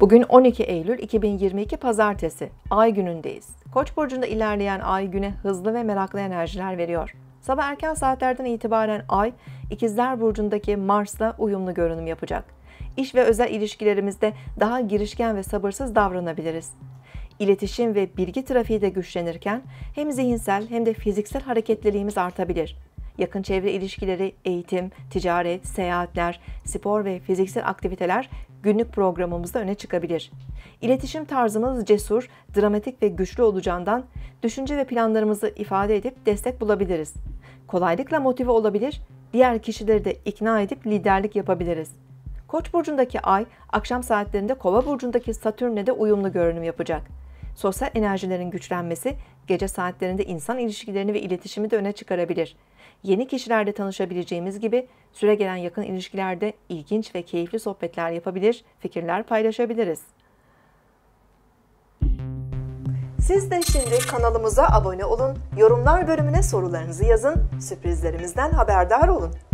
Bugün 12 Eylül 2022 Pazartesi, Ay günündeyiz. Koç burcunda ilerleyen Ay güne hızlı ve meraklı enerjiler veriyor. Sabah erken saatlerden itibaren Ay, İkizler burcundaki Mars'la uyumlu görünüm yapacak. İş ve özel ilişkilerimizde daha girişken ve sabırsız davranabiliriz. İletişim ve bilgi trafiği de güçlenirken hem zihinsel hem de fiziksel hareketliliğimiz artabilir. Yakın çevre ilişkileri, eğitim, ticaret, seyahatler, spor ve fiziksel aktiviteler günlük programımızda öne çıkabilir. İletişim tarzımız cesur, dramatik ve güçlü olacağından düşünce ve planlarımızı ifade edip destek bulabiliriz. Kolaylıkla motive olabilir, diğer kişileri de ikna edip liderlik yapabiliriz. Koç burcundaki Ay, akşam saatlerinde Kova burcundaki Satürn'le de uyumlu görünüm yapacak. Sosyal enerjilerin güçlenmesi, gece saatlerinde insan ilişkilerini ve iletişimi de öne çıkarabilir. Yeni kişilerle tanışabileceğimiz gibi süregelen yakın ilişkilerde ilginç ve keyifli sohbetler yapabilir, fikirler paylaşabiliriz. Siz de şimdi kanalımıza abone olun, yorumlar bölümüne sorularınızı yazın, sürprizlerimizden haberdar olun.